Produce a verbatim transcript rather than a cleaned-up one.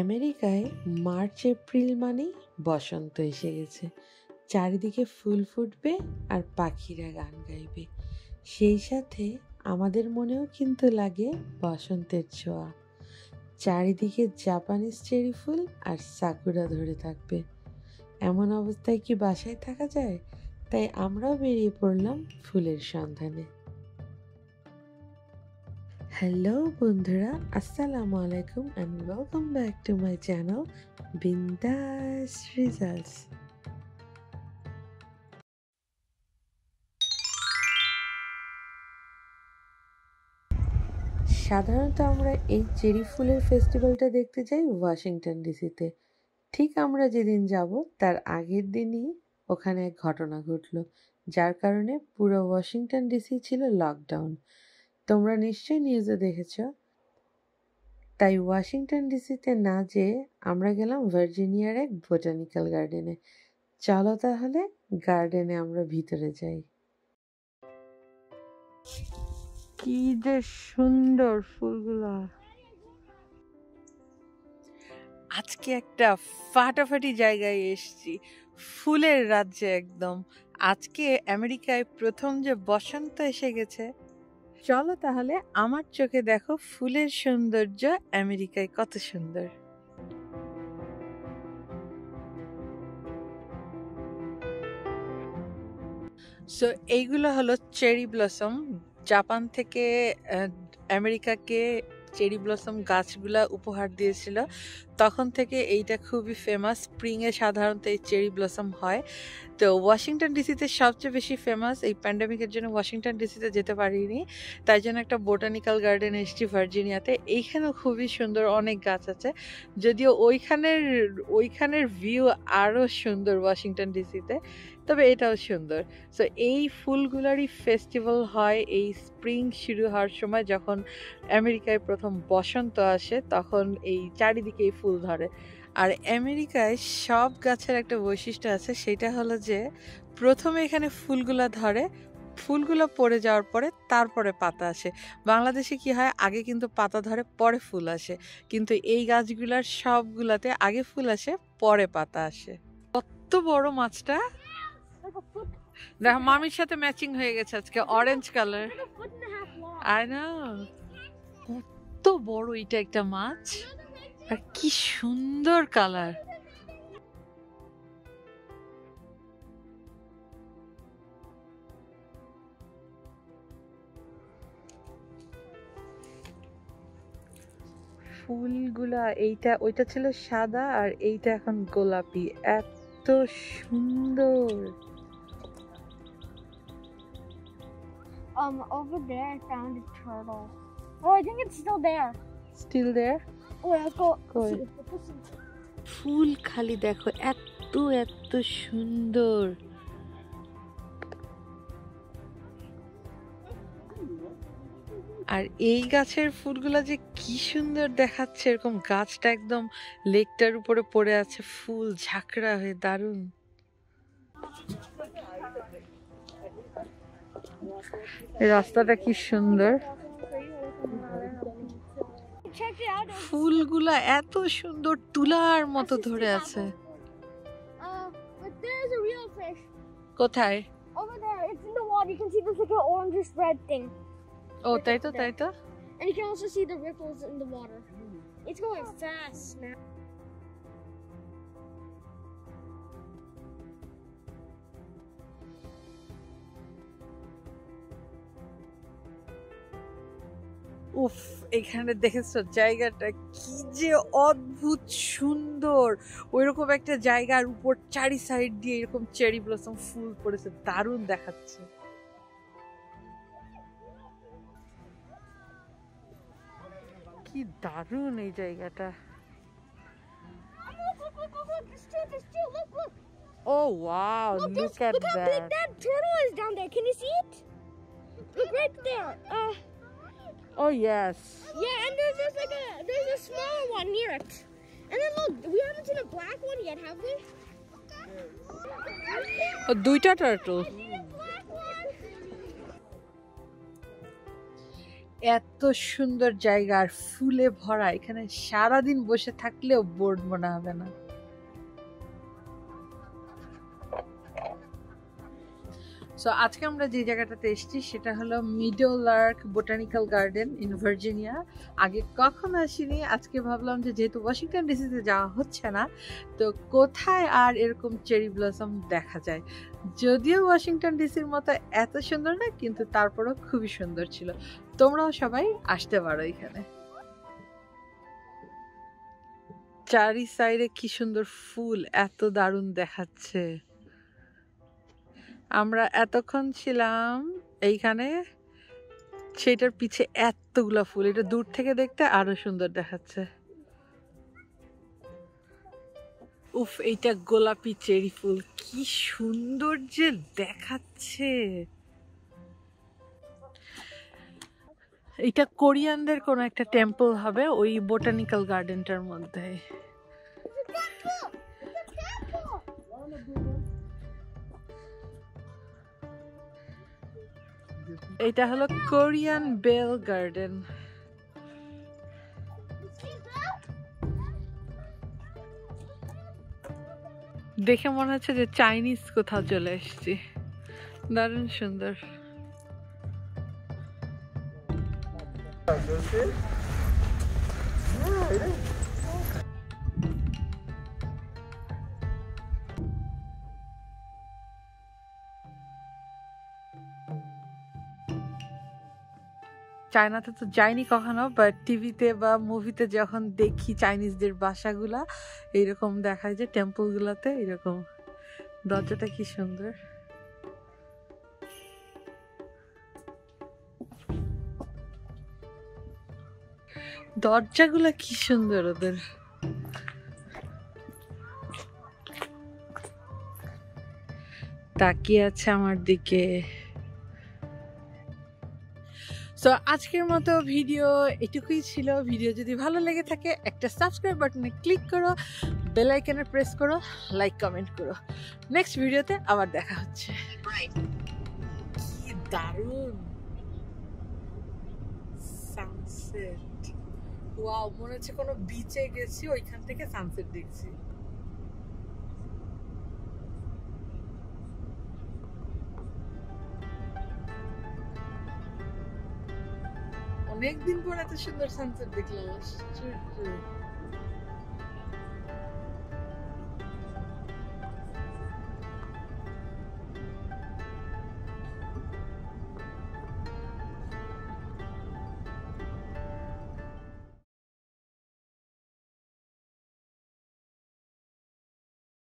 আমেরিকায় March April মানেই বসন্ত এসে গেছে। চারিদিকে ফুল ফুটবে আর পাখিরা গান গাইবে, সেই সাথে আমাদের মনেও কিন্তু লাগে বসন্তের ছোঁয়া। চারিদিকে জাপানিজ চেরি ফুল আর সাকুরা ধরে থাকবে। এমন অবস্থায় কি বাসায় থাকা যায়? তাই আমরাও বেরিয়ে পড়লাম ফুলের সন্ধানে। হ্যালো বন্ধুরা, আসসালামু আলাইকুম and welcome back to my channel বিন্দাস রিজালস। সাধারণত আমরা এই চেরি ফুলের ফেস্টিভ্যালটা দেখতে যাই ওয়াশিংটন ডিসিতে। ঠিক আমরা যেদিন যাব তার আগের দিনই ওখানে এক ঘটনা ঘটল, যার কারণে পুরো ওয়াশিংটন ডিসি ছিল লকডাউন। তোমরা নিশ্চয়ই নিউজে দেখেছ। তাই ওয়াশিংটন ডিসিতে না যেয়ে আমরা গেলাম ভার্জিনিয়ার এক বোটানিক্যাল গার্ডেনে। চলো তাহলে গার্ডেনে আমরা ভিতরে যাই। কি যে সুন্দর ফুলগুলা! আজকে একটা ফাটাফাটি জায়গায় এসেছি, ফুলের রাজ্যে একদম। আজকে আমেরিকায় প্রথম যে বসন্ত এসে গেছে। চলো তাহলে আমার চোখে দেখো ফুলের সৌন্দর্য আমেরিকায় কত সুন্দর। সো এইগুলো হলো চেরি ব্লসম। জাপান থেকে আমেরিকাকে চেরি ব্লসম গাছগুলা উপহার দিয়েছিল, তখন থেকে এইটা খুবই ফেমাস। স্প্রিংয়ে সাধারণত এই চেরি ব্লসম হয়। তো ওয়াশিংটন ডিসিতে সবচেয়ে বেশি ফেমাস। এই প্যান্ডেমিকের জন্য ওয়াশিংটন ডিসিতে যেতে পারিনি, তাই জন্য একটা বোটানিক্যাল গার্ডেন এসেছি ভার্জিনিয়াতে। এইখানেও খুবই সুন্দর অনেক গাছ আছে, যদিও ওইখানের ওইখানের ভিউ আরও সুন্দর ওয়াশিংটন ডিসিতে, তবে এটাও সুন্দর। সো এই ফুলগুলারই ফেস্টিভ্যাল হয় এই স্প্রিং শুরু হওয়ার সময়, যখন আমেরিকায় প্রথম বসন্ত আসে তখন এই চারিদিকে এই ফুল ধরে। আর আমেরিকায় সব গাছের একটা বৈশিষ্ট্য আছে, সেটা হলো যে প্রথমে এখানে ফুলগুলো ধরে, ফুলগুলো পড়ে যাওয়ার পরে তারপরে পাতা আসে। বাংলাদেশে কি হয়, আগে কিন্তু পাতা ধরে পরে ফুল আসে, কিন্তু এই গাছগুলার সবগুলাতে আগে ফুল আসে পরে পাতা আসে। কত বড় মাছটা! মামির সাথে ম্যাচিং হয়ে গেছে আজকে, অরেঞ্জ কালার। আই নো, কত বড় এটা একটা মাছ! আর কি সুন্দর কালার! ফুলগুলা এইটা ওইটা ছিল সাদা, আর এইটা এখন গোলাপি। এত সুন্দর! Um, over there I found a turtle. Oh, I think it's still there. Still there? Oh, let's go. Go ahead. ফুল খালি দেখো, এত এত সুন্দর! আর এই গাছের ফুলগুলা যে কি সুন্দর দেখাচ্ছে! এরকম গাছটা একদম লেকটার উপরে পড়ে আছে, ফুল ঝাঁকড়া হয়ে, দারুণ। রাস্তাটা কি সুন্দর! ফুলগুলা এত সুন্দর তুলার মতো ধরে আছে। কোথায়? ও তাই তো, তাই তো। উফ, এখানে দেখেছো জায়গাটা কি যে অদ্ভুত সুন্দর! ওইরকম একটা জায়গার উপর চারি সাইড দিয়ে এরকম চেরি ব্লসম ফুল পড়েছে, দারুণ দেখাচ্ছে। কি দারুণ এই জায়গাটা! Oh wow, look at that. Look how big that turtle is down there. Can you see it? Look right there. Uh Oh yes. Yeah, and there's just like a there's a smaller one near it. And then look, we haven't seen a black one yet, have we? A duita turtle. এত সুন্দর জায়গা আর ফুলে ভরা, এখানে সারা দিন বসে থাকলেও board মনে হবে না। সো আজকে আমরা যে জায়গাটাতে এসেছি সেটা হলো Meadowlark botanical garden in Virginia. আগে কখনো আসিনি, আজকে ভাবলাম যে যেহেতু ওয়াশিংটন ডিসিতে যাওয়া হচ্ছে না তো কোথায় আর এরকম চেরি ব্লসম দেখা যায়। যদিও ওয়াশিংটন ডিসির মতো এত সুন্দর না, কিন্তু তারপরেও খুবই সুন্দর ছিল। তোমরাও সবাই আসতে পারো এখানে। চারি সাইডে কি সুন্দর ফুল, এত দারুণ দেখাচ্ছে। আমরা এতক্ষণ ছিলাম এইখানে, সেটার পিছে এতগুলা ফুল, এটা দূর থেকে দেখতে আরো সুন্দর দেখাচ্ছে। উফ, এইটা গোলাপি চেরি ফুল, কি সুন্দর যে দেখাচ্ছে। এটা কোরিয়ানদের কোন একটা টেম্পল হবে ওই বোটানিক্যাল গার্ডেনটার মধ্যে। এটা হলো কোরিয়ান বেল গার্ডেন। দেখে মনে হচ্ছে যে চাইনিজ কোথাও চলে এসেছি, দারুণ সুন্দর। চায়নাতে তো যাইনি কখনো, বাট টিভিতে বা মুভিতে যখন দেখি চাইনিজদের বাসাগুলা এইরকম দেখায়, যে টেম্পলগুলাতে এরকম দরজাটা কি সুন্দর। দরজাগুলা কি সুন্দর ওদের। তাকিয়ে আছে আমার দিকে। তো আজকের মতো ভিডিও এটুকুই ছিল। ভিডিও যদি ভালো লেগে থাকে একটা সাবস্ক্রাইব বাটনে ক্লিক করো, বেল আইকনে প্রেস করো, লাইক কমেন্ট করো। নেক্সট ভিডিওতে আবার দেখা হচ্ছে। কি দারুণ সানসেট, ওয়াও! মনে হচ্ছে কোনো বিচে গেছি, ওইখান থেকে সানসেট দেখছি। অনেকদিন পর এত সুন্দর সানসেট দেখলাম।